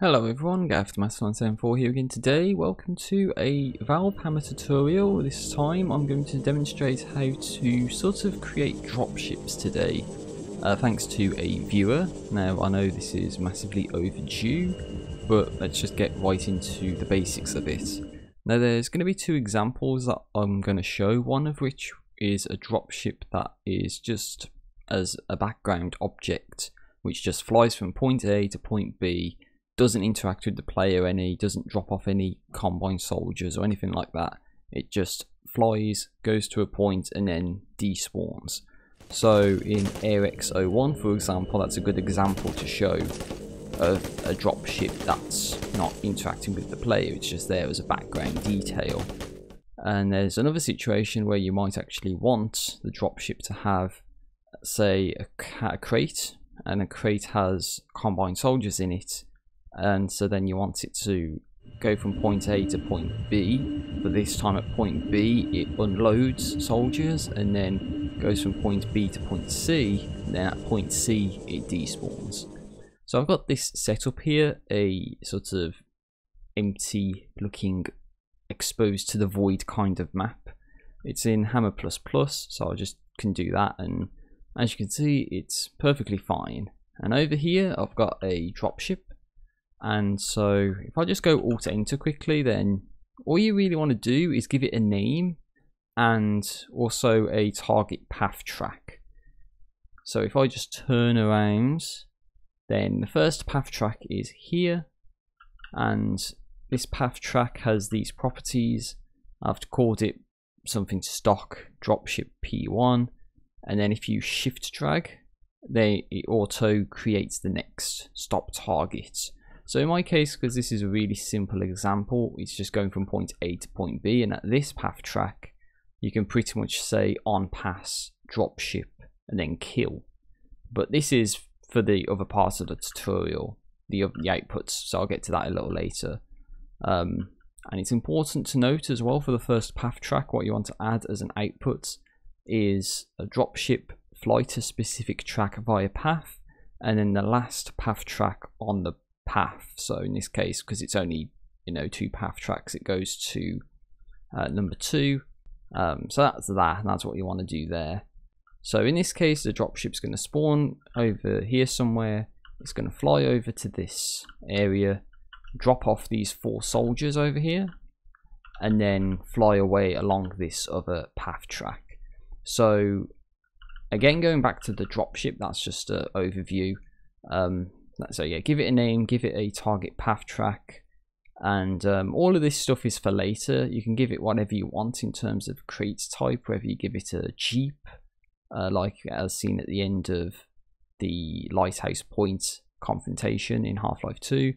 Hello everyone, TheMaster974 here again today. Welcome to a Valve Hammer tutorial. This time I'm going to demonstrate how to sort of create dropships today, thanks to a viewer. Now I know this is massively overdue, but let's just get right into the basics of it. Now there's going to be two examples that I'm going to show, one of which is a dropship that is just as a background object, which just flies from point A to point B. Doesn't interact with the player any, doesn't drop off any Combine soldiers or anything like that. It just flies, goes to a point and then despawns. So in AirX01, for example, that's a good example to show of a dropship that's not interacting with the player, it's just there as a background detail. And there's another situation where you might actually want the dropship to have, say, a crate, and a crate has Combine soldiers in it. And so then you want it to go from point A to point B, but this time at point B it unloads soldiers and then goes from point B to point C, and then at point C it despawns. So I've got this set up here, a sort of empty looking, exposed to the void kind of map. It's in Hammer++, so I just can do that, and as you can see it's perfectly fine. And over here I've got a dropship. And so if I just go alt enter quickly, then all you really want to do is give it a name and also a target path track. So if I just turn around, then the first path track is here, and this path track has these properties. I've called it something stock dropship P1, and then if you shift drag, it auto creates the next stop target. So in my case, because this is a really simple example, it's just going from point A to point B, and at this path track, you can pretty much say on pass, drop ship, and then kill. But this is for the other parts of the tutorial, the outputs, so I'll get to that a little later. And it's important to note as well for the first path track, what you want to add as an output is a drop ship, fly to specific track via path, and then the last path track on the path. So in this case, because it's only, you know, two path tracks, it goes to number 2. So that's that, and that's what you want to do there. So in this case, the dropship's going to spawn over here somewhere. It's going to fly over to this area, drop off these 4 soldiers over here, and then fly away along this other path track. So again, going back to the dropship, that's just an overview. So yeah, give it a name, give it a target path track, and all of this stuff is for later. You can give it whatever you want in terms of crate type, whether you give it a jeep, like as seen at the end of the lighthouse point confrontation in Half-Life 2,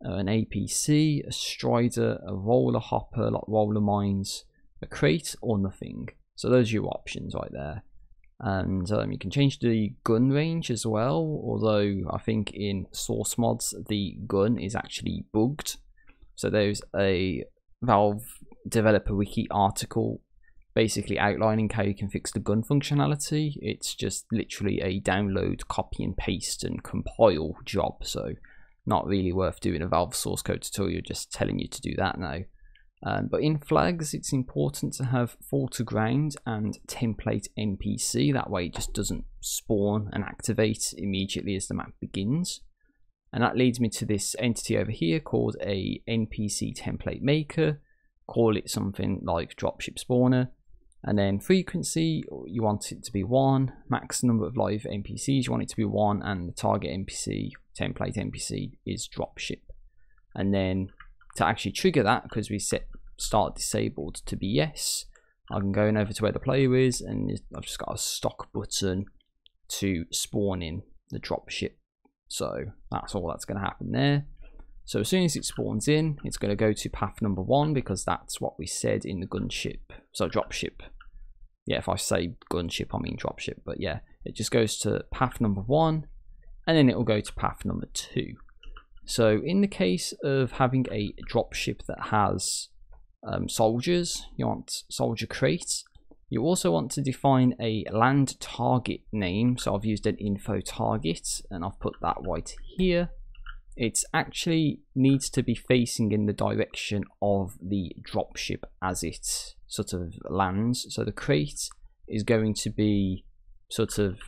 an APC, a strider, a roller hopper, like roller mines, a crate, or nothing. So those are your options right there. And you can change the gun range as well, although I think in source mods the gun is actually bugged. So there's a Valve developer wiki article basically outlining how you can fix the gun functionality. It's just literally a download, copy and paste and compile job, so not really worth doing a Valve source code tutorial just telling you to do that now. But in flags, it's important to have foreground and template NPC. That way it just doesn't spawn and activate immediately as the map begins. And that leads me to this entity over here called a NPC template maker. Call it something like dropship spawner. And then frequency, you want it to be 1. Max number of live NPCs, you want it to be 1. And the target NPC, template NPC, is dropship. And then to actually trigger that, because we set start disabled to be yes, I'm going over to where the player is, and I've just got a stock button to spawn in the dropship. So that's all that's going to happen there. So as soon as it spawns in, it's going to go to path number 1, because that's what we said in the gunship. So dropship. Yeah, if I say gunship, I mean dropship. But yeah, it just goes to path number 1, and then it will go to path number 2. So in the case of having a dropship that has soldiers, you want soldier crate. You also want to define a land target name. So I've used an info target, and I've put that right here. It actually needs to be facing in the direction of the dropship as it sort of lands. So the crate is going to be sort of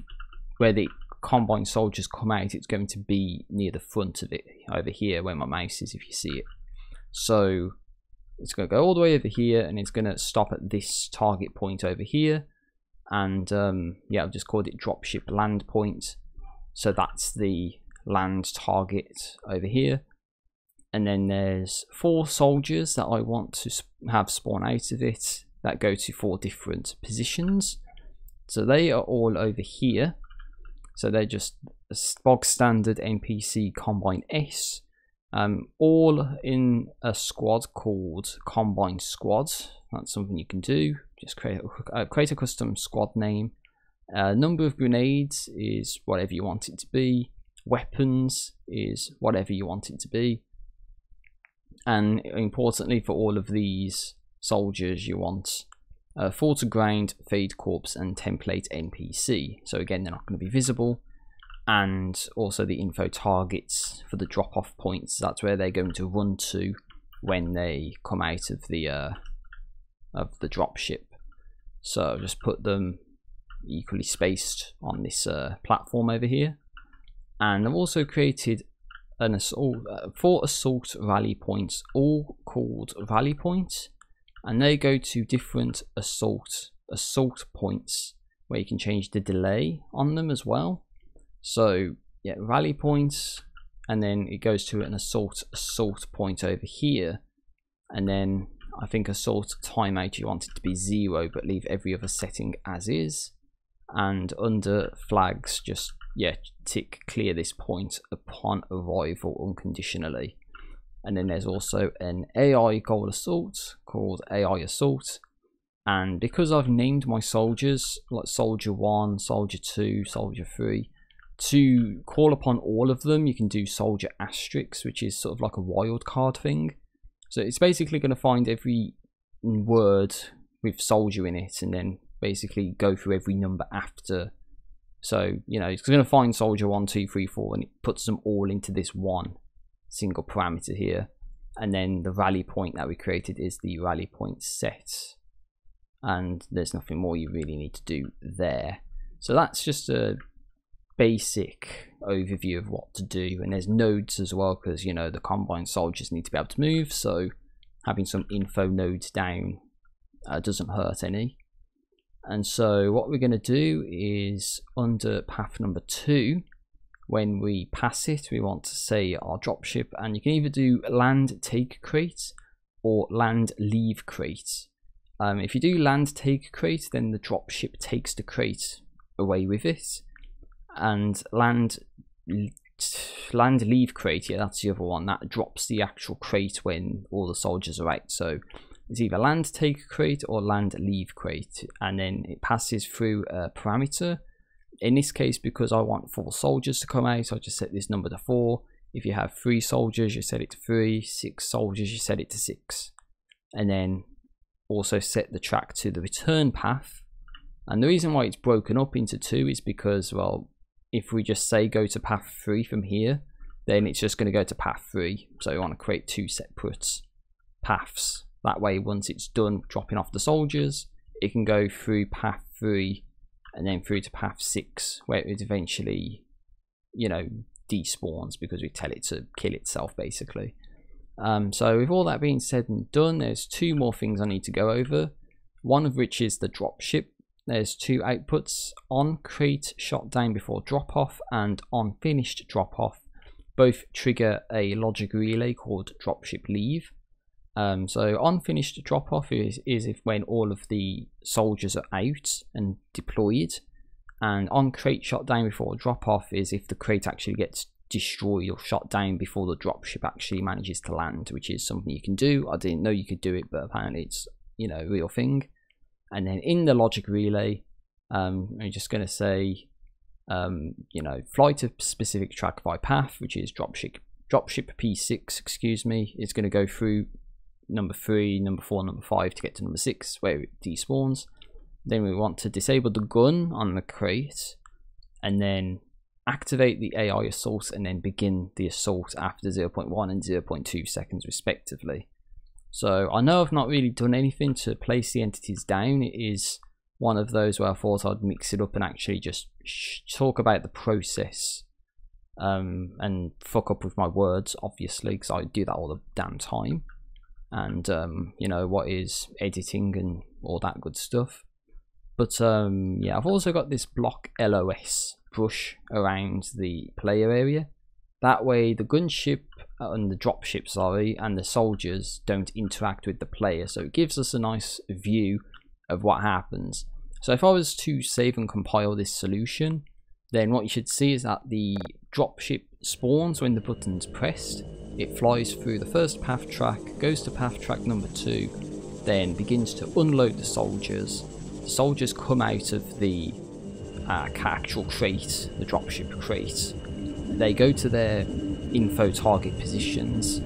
where the Combine soldiers come out. It's going to be near the front of it over here where my mouse is, if you see it. So it's going to go all the way over here and it's going to stop at this target point over here. And yeah, I've just called it dropship land point. So that's the land target over here. And then there's 4 soldiers that I want to have spawn out of it that go to 4 different positions. So they are all over here. So they're just bog standard NPC Combine S, all in a squad called Combine Squad. That's something you can do. Just create a custom squad name. Number of grenades is whatever you want it to be. Weapons is whatever you want it to be. And importantly for all of these soldiers, you want fall to ground, fade corpse, and template NPC. So again, they're not going to be visible. And also the info targets for the drop-off points. That's where they're going to run to when they come out of the dropship. So just put them equally spaced on this platform over here. And I've also created an assault, 4 assault rally points, all called rally points. And they go to different assault points where you can change the delay on them as well. So yeah, rally points, and then it goes to an assault point over here. And then I think assault timeout, you want it to be 0, but leave every other setting as is. And under flags, just yeah, tick clear this point upon arrival unconditionally. And then there's also an AI goal assault called AI assault. And because I've named my soldiers like soldier 1, soldier 2, soldier 3, to call upon all of them, you can do soldier asterisks, which is sort of like a wild card thing. So it's basically going to find every word with soldier in it and then basically go through every number after. So, you know, it's going to find soldier 1, 2, 3, 4, and it puts them all into this one single parameter here. And then the rally point that we created is the rally point set, and there's nothing more you really need to do there. So that's just a basic overview of what to do. And there's nodes as well, because you know the Combine soldiers need to be able to move, so having some info nodes down doesn't hurt any. And so what we're going to do is under path number 2, when we pass it, we want to say our dropship, and you can either do land take crate or land leave crate. If you do land take crate, then the dropship takes the crate away with it, and land leave crate, yeah, that's the other one that drops the actual crate when all the soldiers are out. So it's either land take crate or land leave crate, and then it passes through a parameter. In this case, because I want 4 soldiers to come out, so I just set this number to 4. If you have 3 soldiers, you set it to 3. 6 soldiers, you set it to 6. And then also set the track to the return path. And the reason why it's broken up into 2 is because, well, if we just say go to path 3 from here, then it's just going to go to path 3. So you want to create 2 separate paths. That way, once it's done dropping off the soldiers, it can go through path 3 and then through to path 6, where it eventually, you know, despawns because we tell it to kill itself basically. So with all that being said and done, there's 2 more things I need to go over, one of which is the dropship. There's 2 outputs: on crate shot down before drop off and on finished drop off. Both trigger a logic relay called dropship leave. So unfinished drop-off is if when all of the soldiers are out and deployed, and on crate shot down before drop-off is if the crate actually gets destroyed or shot down before the dropship actually manages to land, which is something you can do. I didn't know you could do it, but apparently it's, you know, a real thing. And then in the logic relay, I'm just going to say, you know, fly to specific track by path, which is dropship P6, excuse me, is going to go through number 3, number 4, number 5 to get to number 6 where it despawns. Then we want to disable the gun on the crate, and then activate the AI assault and then begin the assault after 0.1 and 0.2 seconds respectively. So I know I've not really done anything to place the entities down. It is one of those where I thought I'd mix it up and actually just talk about the process and fuck up with my words, obviously, because I do that all the damn time. And you know, what is editing and all that good stuff. But yeah, I've also got this block LOS brush around the player area. That way the gunship and the dropship, sorry, and the soldiers don't interact with the player. So it gives us a nice view of what happens. So if I was to save and compile this solution, then what you should see is that the dropship spawns when the button's pressed. It flies through the first path track, goes to path track number 2, then begins to unload the soldiers. The soldiers come out of the actual crate, the dropship crate. They go to their info target positions,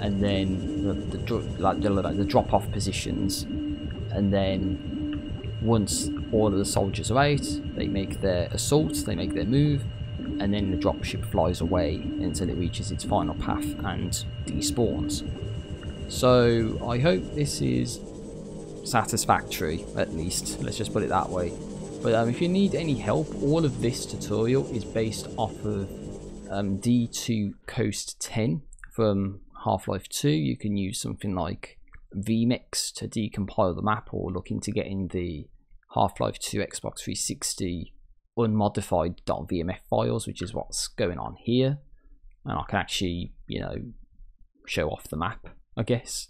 and then the drop-off positions, and then once all of the soldiers are out, they make their assault, they make their move, and then the dropship flies away until it reaches its final path and despawns. So I hope this is satisfactory, at least, let's just put it that way. But if you need any help, all of this tutorial is based off of D2 Coast 10 from Half-Life 2. You can use something like VMix to decompile the map, or look into getting the Half-Life 2 Xbox 360 unmodified.vmf files, which is what's going on here. And I can actually, you know, show off the map, I guess.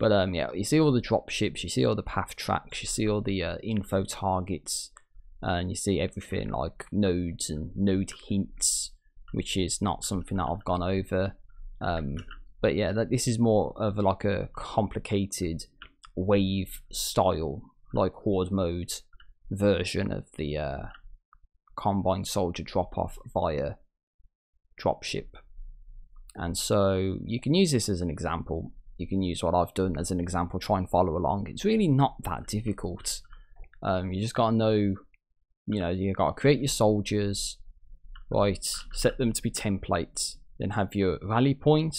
But yeah, you see all the drop ships, you see all the path tracks, you see all the info targets, and you see everything like nodes and node hints, which is not something that I've gone over. But yeah, this is more of like a complicated wave style, like horde mode version of the Combine soldier drop off via dropship. And so you can use this as an example. You can use what I've done as an example, try and follow along. It's really not that difficult. You just got to know, you know, you got to create your soldiers, right, set them to be templates, then have your rally point,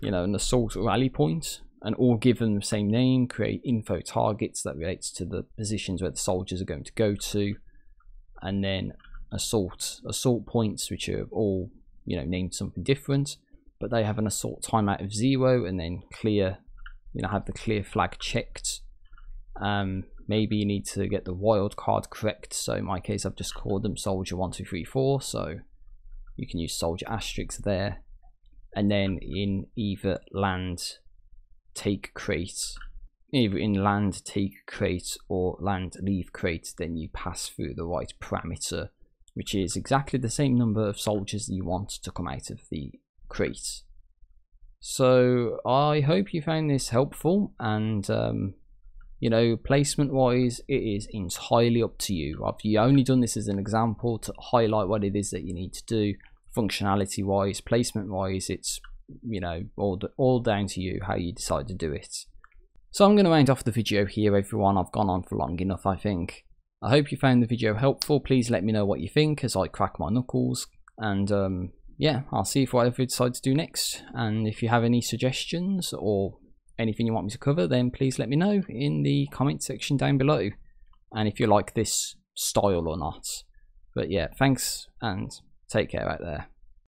you know, an assault rally point, and all give them the same name, create info targets that relates to the positions where the soldiers are going to go to, and then assault points, which are all, you know, named something different, but they have an assault timeout of 0, and then clear, you know, have the clear flag checked. Maybe you need to get the wild card correct. So in my case, I've just called them soldier 1234, so you can use soldier asterisks there. And then in either land take crate, either in land take crate or land leave crate, then you pass through the right parameter, which is exactly the same number of soldiers that you want to come out of the crate. So I hope you found this helpful, and you know, placement wise it is entirely up to you. I've only done this as an example to highlight what it is that you need to do. Functionality wise, placement wise, it's, you know, all down to you how you decide to do it. So I'm going to end off the video here, everyone. I've gone on for long enough, I think. I hope you found the video helpful. Please let me know what you think as I crack my knuckles. And yeah, I'll see if whatever I decide to do next. And if you have any suggestions or anything you want me to cover, then please let me know in the comment section down below. And if you like this style or not. But yeah, thanks and take care out there.